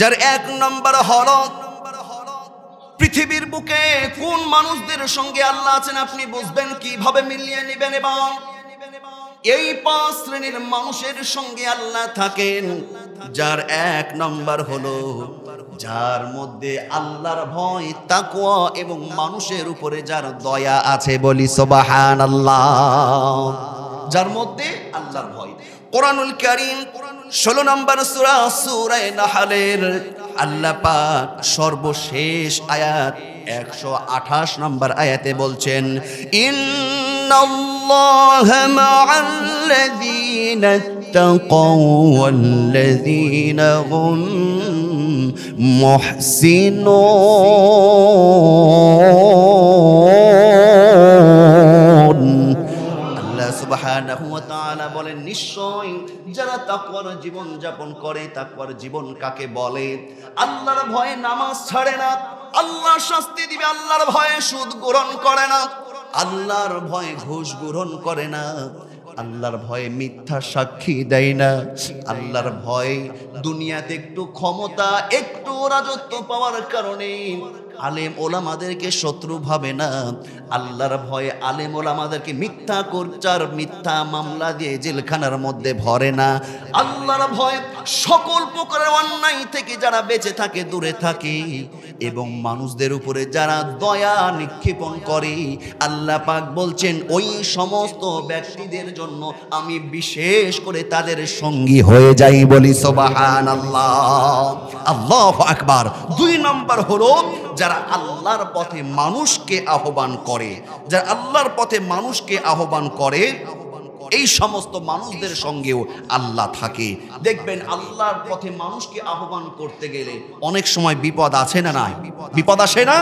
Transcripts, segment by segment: Jar एक number hello पृथिवीर bouquet कौन मानुषदेर संगे आल्लाह आछेन आपनी बुझबेन किभाबे मिलिये नेबेन एबं এই পাঁচ শ্রেণীর মানুষের সঙ্গে আল্লাহ থাকেন। যার এক নম্বর হলো যার মধ্যে আল্লাহর ভয় তাকওয়া এবং মানুষের উপরে যার দয়া আছে, বলি সুবহানাল্লাহ। যার মধ্যে আল্লাহর ভয়। কোরআনুল কারীম ১৬ নম্বর সূরা সূরা নাহলের আল্লাহ পাক সর্বশেষ আয়াত ১২৮ নম্বর আয়াতে বলছেন, الله مع الذين اتقوا والذين هم محسنون. الله سبحانه وتعالى বলেন, নিশ্চয় যারা তাকওয়ার জীবন যাপন করে। তাকওয়ার জীবন কাকে বলে? আল্লাহর ভয়ে নামাজ ছাড়ে না, আল্লাহ শাস্তি দিবে। আল্লাহর ভয়ে সুদ গ্রহণ করে না, আল্লাহর ভয়ে ঘুষ গ্রহণ করে না, আল্লাহর ভয়ে মিথ্যা সাক্ষী দেয় না, আল্লাহর ভয়ে দুনিয়াতে একটু ক্ষমতা একটু রাজত্ব পাওয়ার কারণে আলেম ওলামাদেরকে শত্রু ভাবে না, আল্লাহর ভয়ে আলেম ওলামাদেরকে মিথ্যা করচার মিথ্যা মামলা দিয়ে জেলখানার মধ্যে ভরে না, আল্লাহর ভয়ে সকল প্রকারের অন্যায় থেকে যারা বেঁচে থাকে দূরে থাকে এবং মানুষদের উপরে যারা দয়া নিক্ষেপণ করে। আল্লাহ পাক বলছেন, ওই সমস্ত ব্যক্তিদের জন্য আমি বিশেষ করে তাদের সঙ্গী হয়ে যাই, বলি সুবহানাল্লাহ। আল্লাহু আকবার। দুই নম্বর হলো যারা আল্লাহর পথে মানুষকে আহ্বান করে। যারা আল্লাহর পথে মানুষকে আহ্বান করে, এই সমস্ত মানুষদের সঙ্গেও আল্লাহ থাকে। দেখবেন আল্লাহর পথে মানুষকে আহ্বান করতে গেলে অনেক সময় বিপদ আছে না? নাই বিপদ আসে না,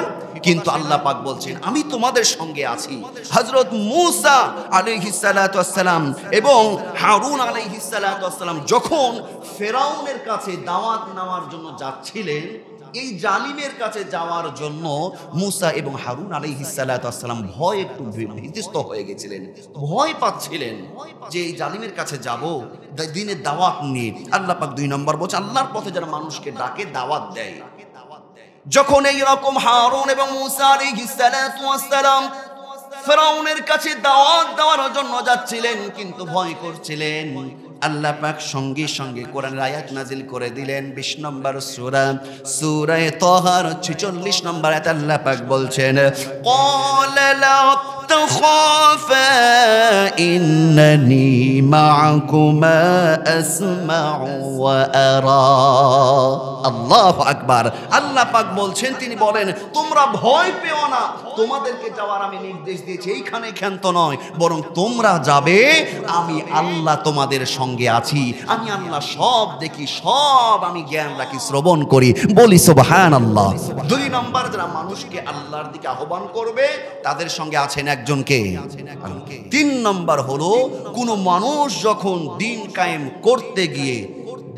কিন্তু আল্লাহ পাক বলছেন আমি তোমাদের সঙ্গে আছি। হযরত মূসা আলাইহিস সালাতু ওয়াস সালাম এবং হারুন আলাইহিস সালাতু ওয়াস সালাম যখন ফেরাউনের কাছে দাওয়াত নেওয়ার জন্য যাচ্ছিলেন, এই জালিমের কাছে যাওয়ার জন্য মুসা এবং হারুন আলাইহিস সালাতু ওয়াস সালাম ভয় একটু ভীত হয়ে গেছিলেন, ভয় পাচ্ছিলেন যে এই জালিমের কাছে যাব দ্বীনের দাওয়াত নিয়ে। আল্লাহ পাক দুই নম্বর বলছে আল্লাহর পথে যারা মানুষকে ডাকে, দাওয়াত দেয়। যখন এইরকম হারুন এবং মুসা আলাইহিস সালাতু ওয়াস সালাম ফেরাউনের কাছে দাওয়াত দেওয়ার জন্য যাচ্ছিলেন কিন্তু ভয় করছিলেন, আল্লাহ পাক সঙ্গে সঙ্গে কোরআনের আয়াত নাজিল করে দিলেন। ২০ নম্বর সূরা সূরা তাহার ৪৬ নম্বর আয়াত আল্লাহ পাক বলছেন, ক্বালা লা তাখাফা ইন্নানী মা'কুমা আসমাউ ওয়া আরা। আল্লাহু আকবার। আল্লাহ পাক বলছেন, তিনি বলেন তোমরা ভয় পেও না, তোমাদেরকে যাওয়ার আমি নির্দেশ দিয়েছি, এইখানে ক্ষান্ত নয়, বরং তোমরা যাবে, আমি আল্লাহ তোমাদের সঙ্গে আছি, আমি আল্লাহ সব দেখি, সব আমি জ্ঞান রাখি, শ্রবণ করি, বলি সুবহানাল্লাহ। দুই নম্বর যারা মানুষকে আল্লাহর দিকে আহ্বান করবে তাদের সঙ্গে আছেন একজনকে। তিন নম্বর হলো কোনো মানুষ যখন দিন কায়েম করতে গিয়ে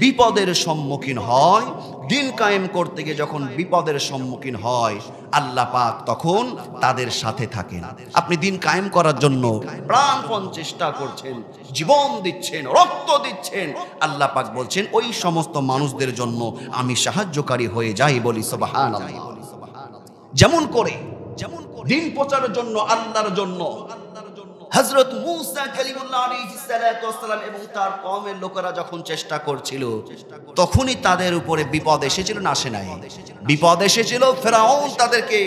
বিপদের সম্মুখীন হয়, দিন কায়েম করতে গিয়ে যখন বিপদের সম্মুখীন হয়, আল্লাহ পাক তখন তাদের সাথে থাকেন। আপনি দিন কায়েম করার জন্য প্রাণপণ চেষ্টা করছেন, জীবন দিচ্ছেন, রক্ত দিচ্ছেন, আল্লাহ পাক বলছেন ওই সমস্ত মানুষদের জন্য আমি সাহায্যকারী হয়ে যাই, বলি সুবহানাল্লাহ। যেমন করে দিন প্রচারের জন্য আল্লাহর জন্য হযরত মূসা কালিমুল্লাহ আলাইহিস সালাতু ওয়াস সালাম এবং তার কওমের লোকেরা যখন চেষ্টা করছিল, তখনই তাদের উপরে বিপদ এসেছিল না? আসে নাই? বিপদ এসেছিল। ফেরাউন তাদেরকে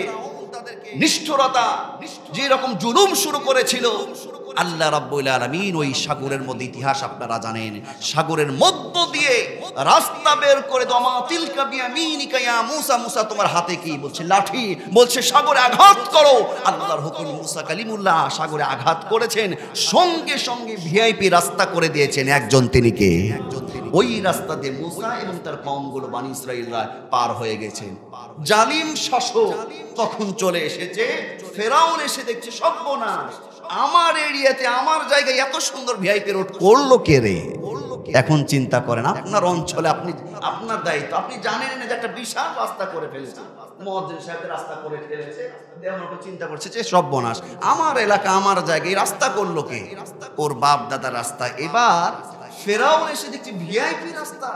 নিষ্ঠুরতা যে রকম জুলুম শুরু করেছিল, আল্লাহ রাব্বুল আলামিন ওই সাগরের মধ্যে, ইতিহাস আপনারা জানেন, সাগরের মধ্য দিয়ে রাস্তা বের করে দাও। মা তিলকা বিয়ামিনিকা ইয়া মূসা, মূসা তোমার হাতে কি? বলছে লাঠি। বলছে সাগরে আঘাত করো। আল্লাহর হুকুম, মূসা কালিমুল্লাহ সাগরে আঘাত করেছেন, সঙ্গে সঙ্গে ভিআইপি রাস্তা করে দিয়েছেন একজন, তিনি কে? ওই রাস্তা দিয়ে মূসা এবং তার কওমগুলো বনী ইসরাঈলরা পার হয়ে গেছেন। জালিম শাসক তখন চলে এসেছে, ফেরাউন এসে দেখছে সর্বনাশ, আমার এরিয়াতে আমার জায়গায় এত সুন্দর ভিআইপি রোড করলো কে রে? এখন চিন্তা করেন আপনার অঞ্চলে আপনি, আপনার দায়িত্ব, আপনি জানেন না যে একটা বিশাল রাস্তা করে ফেলেছে, মুয়াজ্জিন সাহেব রাস্তা করে ফেলেছে, দেওয়ানটা চিন্তা করছে যে সর্বনাশ, আমার এলাকা আমার জায়গায় রাস্তা করলো কে? ওর বাপ দাদা রাস্তা। এবার ফেরাউন এসে দেখছি ভিআইপি রাস্তা,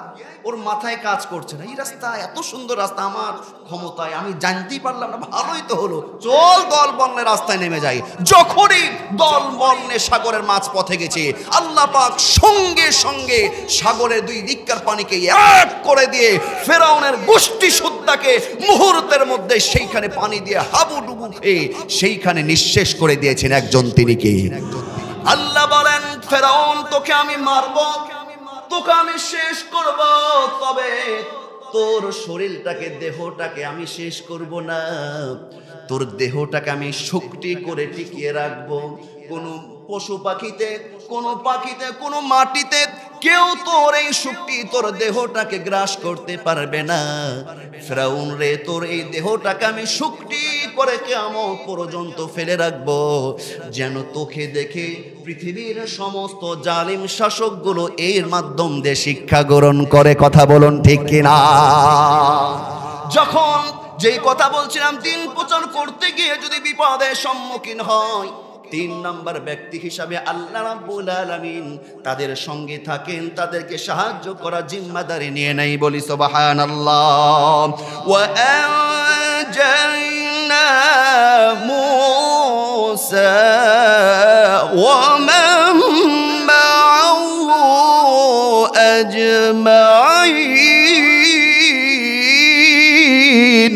ওর মাথায় কাজ করছে না। এই রাস্তা এত সুন্দর রাস্তা, আমার ক্ষমতায় আমি জানতেই পারলাম না, ভালোই তো হলো, চল দল বন্যের রাস্তায় নেমে যাই। যখনই দল বন্যে সাগরের মাঝ পথে গেছে, আল্লাহ পাক সঙ্গে সঙ্গে সাগরের দুই দিককার পানিকে এক করে দিয়ে ফেরাউনের গোষ্ঠী সুদ্দাকে মুহূর্তের মধ্যে সেইখানে পানি দিয়ে হাবুডুবু খেয়ে সেইখানে নিঃশেষ করে দিয়েছেন একজন, তিনি কে? আল্লাহ বলেন, ফেরাউন তোকে আমি মারব, তোকে আমি শেষ করব, তবে তোর শরীরটাকে দেহটাকে আমি শেষ করব না, তোর দেহটাকে আমি শক্তি করে টিকিয়ে রাখব। কোনো পশু পাখিতে, কোনো পাখিতে, কোনো মাটিতে কেউ তোর এই শক্তি, তোর দেহটাকে গ্রাস করতে পারবে না। ফেরাউন রে, তোর এই দেহটাকে আমি শক্তি করে কিয়ামত পর্যন্ত ফেলে রাখব, যেন তোকে দেখে পৃথিবীর সমস্ত জালিম শাসকগুলো এর মাধ্যম দিয়ে শিক্ষা গ্রহণ করে। কথা বলুন ঠিক কিনা? যখন যেই কথা বলছিলাম, দিন প্রচার করতে গিয়ে যদি বিপদের সম্মুখীন হয়, তিন নম্বর ব্যক্তি হিসাবে আল্লাহ রাব্বুল আলামিন তাদের সঙ্গে থাকেন, তাদেরকে সাহায্য করা জিম্মাদারি নিয়ে নেই। বলি সুবহানাল্লাহ। ওয়া আনজাইনা মূসা ওয়া মান মা'হু আজমাইন।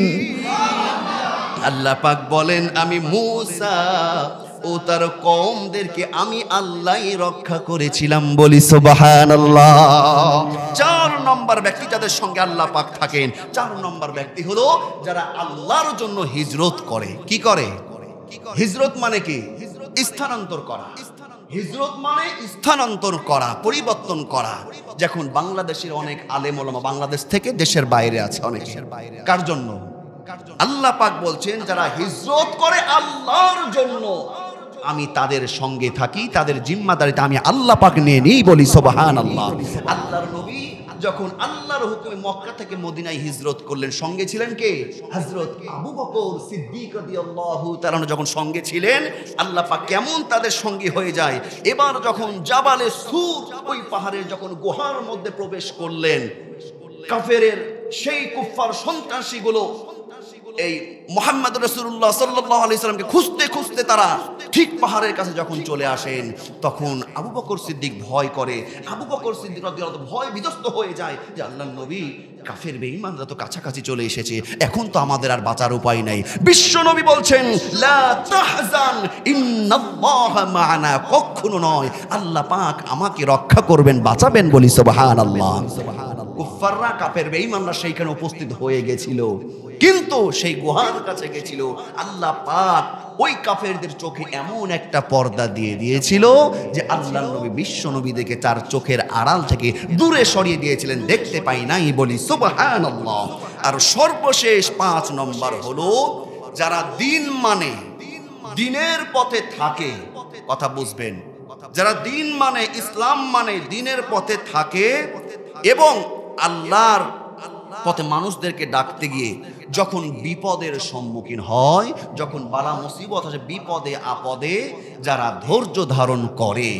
আল্লাহ পাক বলেন, আমি মূসা ও তার কওমদেরকে আমি আল্লাহই রক্ষা করেছিলাম। বলি সুবহানাল্লাহ। চার নম্বর ব্যক্তি যাদের সঙ্গে আল্লাহ পাক থাকেন, চার নম্বর ব্যক্তি হলো যারা আল্লাহর জন্য হিজরত করে। কি করে? হিজরত মানে কি? স্থানান্তর করা। হিজরত মানে স্থানান্তর করা, পরিবর্তন করা। যখন বাংলাদেশের অনেক আলেম ওলামা বাংলাদেশ থেকে দেশের বাইরে আছে, অনেক কার জন্য? আল্লাহ পাক বলছেন, যারা হিজরত করে আল্লাহর জন্য আমি তাদের সঙ্গে থাকি, তাদের জিম্মাদারিতে আমি আল্লাহ পাক নিয়ে নিই। বলি সুবহানাল্লাহ। আল্লাহর নবী যখন আল্লাহর হুকুমে মক্কা থেকে মদিনায় হিজরত করলেন, সঙ্গে ছিলেন কে? হযরত আবু বকর সিদ্দিক রাদিয়াল্লাহু তাআলা যখন সঙ্গে ছিলেন, আল্লাহ পাক কেমন তাদের সঙ্গী হয়ে যায়। এবার যখন জাবালে সুর, ওই পাহাড়ের যখন গুহার মধ্যে প্রবেশ করলেন, কাফেরের সেই কুফফার সন্ত্রাসীগুলো এই মুহাম্মদ রাসূলুল্লাহ সাল্লাল্লাহু আলাইহি সাল্লামকে খুঁজতে খুঁজতে তারা ঠিক পাহাড়ের কাছে যখন চলে আসেন, তখন আবু বকর সিদ্দিক ভয় করে। আবু বকর সিদ্দিক রাদিয়াল্লাহু ভয় বিধ্বস্ত হয়ে যায় যে আল্লাহর নবী, কাফের বেঈমানরা তো কাছাকাছি চলে এসেছে, এখন তো আমাদের আর বাঁচার উপায় নাই। বিশ্ব নবী বলছেন, লা তাহজান ইন্নাল্লাহা মা'না, কখনো নয়, আল্লাহ পাক আমাকে রক্ষা করবেন, বাঁচাবেন। বলি সুবহানাল্লাহ। কুফাররা, কাফের বেঈমানরা সেইখানে উপস্থিত হয়ে গেছিল, কিন্তু সেই গুহার কাছে গেছিল, আল্লাহ পাক ওই কাফেরদের চোখে এমন একটা পর্দা দিয়ে দিয়েছিল যে আল্লাহর নবী বিশ্ব নবীদেরকে তার চোখের আড়াল থেকে দূরে সরিয়ে দিয়েছিলেন, দেখতে পাই নাই। বলি সুবহানাল্লাহ। আর সর্বশেষ পাঁচ নম্বর হলো যারা দিন মানে, দিনের পথে থাকে। কথা বুঝবেন, যারা দিন মানে, ইসলাম মানে, দিনের পথে থাকে এবং আল্লাহর পথে মানুষদেরকে ডাকতে গিয়ে যখন বিপদের সম্মুখীন হয়, যখন বালা মুসিবত আসে, বিপদে আপদে যারা ধৈর্য ধারণ করে,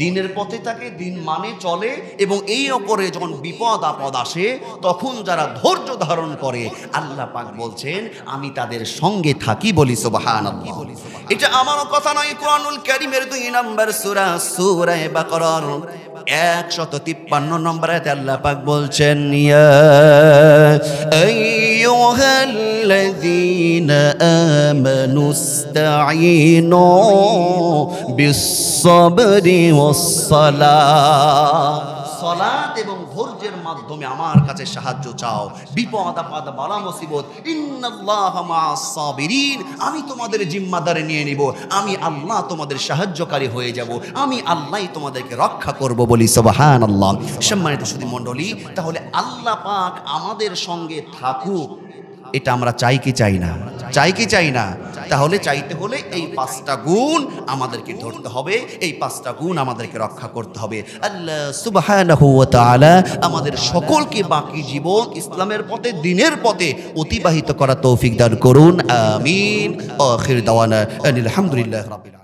দিনের পথে থাকে, দিন মানে চলে, এবং এই ওপরে যখন বিপদ আপদ আসে তখন যারা ধৈর্য ধারণ করে, আল্লাহ পাক বলছেন আমি তাদের সঙ্গে থাকি। বলি সুবহানাল্লাহ। এটা আমার কথা নয়, কুরআনুল কারীমের 2 নম্বর সূরা, সূরা বাকরার 153 নম্বর আয়াতে আল্লাহ পাক বলছেন, ইয়া আইয়ুহাল্লাযীনা আমানুস্তাঈনু বিস-সাবরি সালাত এবং ধৈর্যের মাধ্যমে আমার কাছে সাহায্য চাও। বিপদ আপদ বালা মুসিবত, ইন্নাল্লাহা মা'আস সাবিরিন, আমি তোমাদের জিম্মাদারে নিয়ে নিব, আমি আল্লাহ তোমাদের সাহায্যকারী হয়ে যাব, আমি আল্লাহই তোমাদেরকে রক্ষা করব। বলি সুবহানাল্লাহ। সম্মানিত সুধী মণ্ডলী, তাহলে আল্লাহ পাক আমাদের সঙ্গে থাকুক, এটা আমরা চাই কি চাই না? চাই কি চাই না? তাহলে চাইতে হলে এই পাঁচটা গুণ আমাদেরকে ধরতে হবে, এই পাঁচটা গুণ আমাদেরকে রক্ষা করতে হবে। আল্লাহ সুবহানাহু ওয়া তাআলা আমাদের সকলকে বাকি জীবন ইসলামের পথে, দ্বীনের পথে অতিবাহিত করার তৌফিক দান করুন। আমিন। আখির দাওয়ানা আলহামদুলিল্লাহ রাব্বিল আলামিন।